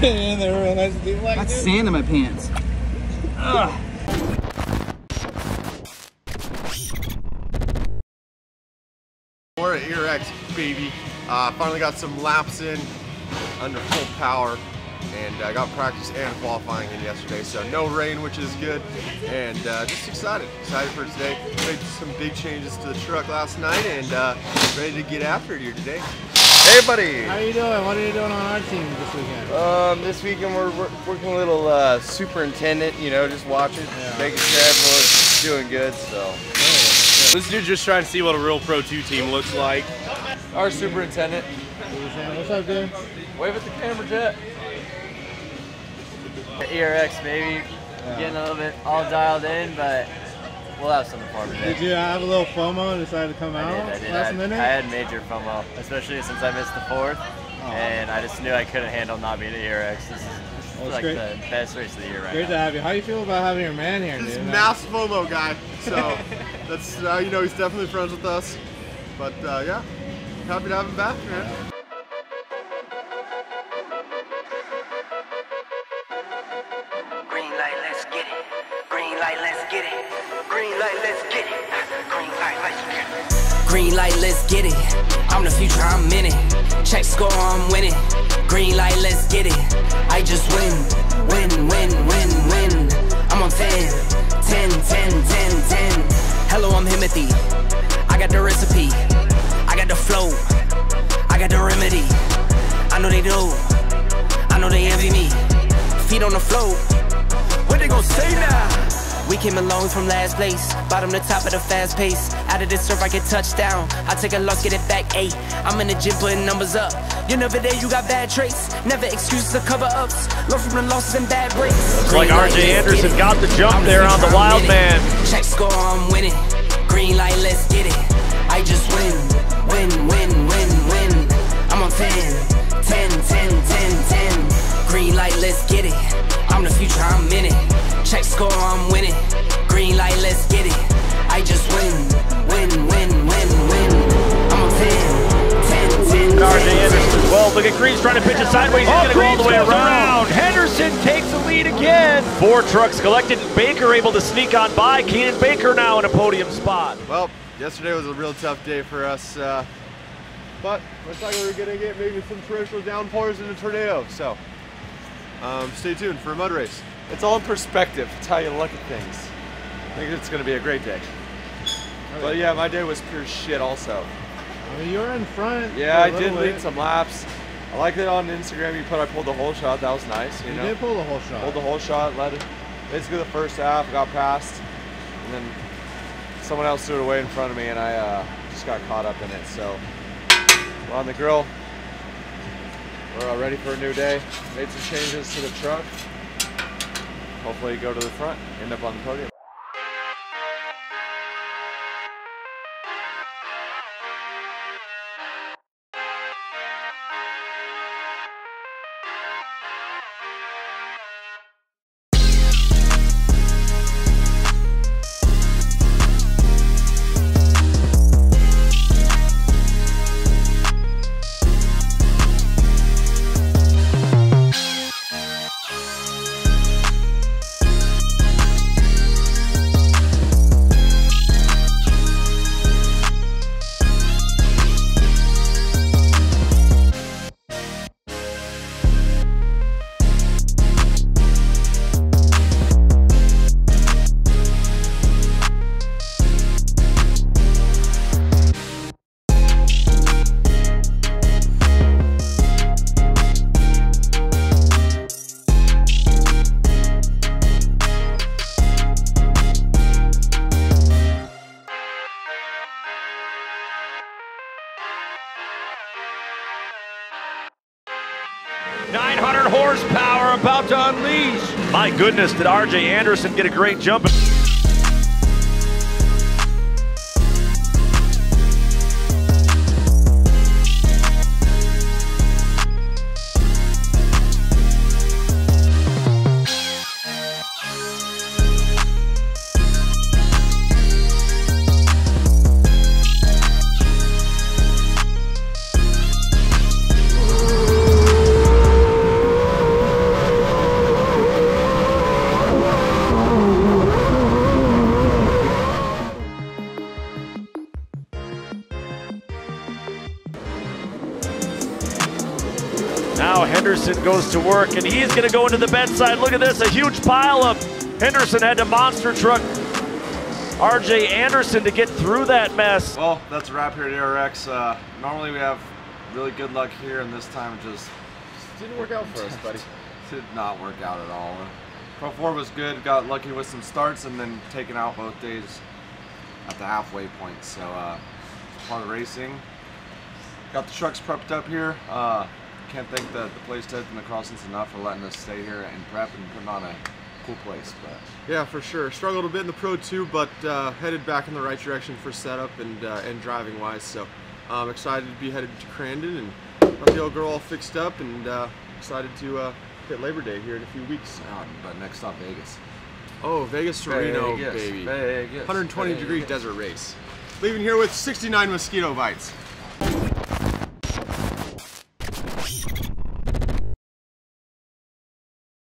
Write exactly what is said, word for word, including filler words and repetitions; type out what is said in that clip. Get in there real nice and deep like that. I got sand in my pants. Ugh. We're at E R X, baby. Uh, finally got some laps in under full power, and I uh, got practice and qualifying in yesterday, so no rain, which is good, and uh, just excited. Excited for today. Made some big changes to the truck last night, and uh, ready to get after it here today. Hey, buddy. How are you doing? What are you doing on our team this weekend? Um, this weekend we're, we're working a little uh, superintendent, you know, just watching, yeah. Making sure everyone's doing good, so. This dude's just trying to see what a real Pro two team looks like. Our superintendent. What's up, dude? Wave at the camera, Jet. E R X, baby. Yeah. Getting a little bit all dialed in, but we'll have something for today. Did you have a little FOMO and decided to come I out did, I did. last I had, minute? I had major FOMO, especially since I missed the fourth, oh, and I just knew I couldn't handle not being at E R X. This is, this is well, like great. the best race of the year right Great now. to have you. How do you feel about having your man here, this dude? This mass FOMO guy, so that's, uh, you know, he's definitely friends with us, but uh, yeah, happy to have him back, man. Yeah. Green light, let's get it. I'm the future, I'm in it. Check score, I'm winning. Green light, let's get it. I just win, win, win, win, win. I'm on ten, ten, ten, ten, ten. Hello, I'm Himothy. I got the recipe. I got the flow. I got the remedy. I know they do. I know they envy me. Feet on the floor. What they gonna say now? We came alone from last place, bottom to top at a fast pace. Out of this surf, I get touchdown. I take a loss, get it back, eight. I'm in the gym putting numbers up. You're never there, you got bad traits. Never excuses or cover-ups. Learn from the losses and bad breaks. Looks like R J Anderson got the jump there on the wild man. Check score, I'm winning. Green light, let's get it. I just win, win, win, win, win. I'm on ten, ten, ten, ten, ten. Green light, let's get it. I'm the future, I'm in it. Check score, I'm winning. Green light, let's get it. I just win, win, win, win, win. I'm on ten, ten, ten, ten. R J Anderson. Well, look at Creed's trying to pitch it sideways. He's oh, going to go all the way around. around. Henderson takes the lead again. Four trucks collected. Baker able to sneak on by. Keenan Baker now in a podium spot. Well, yesterday was a real tough day for us. Uh, but looks like we were going to get maybe some torrential downpours and a tornado. So um, stay tuned for a mud race. It's all in perspective. It's how you look at things. I think it's going to be a great day. Okay. But yeah, my day was pure shit also. Well, you were in front. Yeah, I did lead some laps. I like that on Instagram you put I pulled the whole shot. That was nice. You, you know? did pull the whole shot. Pulled the whole shot. Led it. Basically the first half, got passed. And then someone else threw it away in front of me and I uh, just got caught up in it. So we're on the grill. We're all ready for a new day. Made some changes to the truck. Hopefully you go to the front, end up on the podium. nine hundred horsepower about to unleash. My goodness, did R J Anderson get a great jump? Now Henderson goes to work, and he's gonna go into the bedside. Look at this, a huge pile up. Henderson had to monster truck R J Anderson to get through that mess. Well, that's a wrap here at E R X. Uh, normally we have really good luck here, and this time it just, just didn't work out for us, buddy. Did not work out at all. Pro four was good, got lucky with some starts, and then taken out both days at the halfway point. So uh, part of racing. Got the trucks prepped up here. Uh, can't thank the, the place heads and the crossings enough for letting us stay here and prep and putting on a cool place. But yeah, for sure. Struggled a bit in the Pro two, but uh, headed back in the right direction for setup and uh, and driving wise. So I'm um, excited to be headed to Crandon and got the old girl all fixed up, and uh, excited to uh, hit Labor Day here in a few weeks. Oh, but next stop, Vegas. Oh, Vegas to Reno, baby. Vegas. one hundred twenty Vegas. Degree desert race. Leaving here with sixty-nine mosquito bites.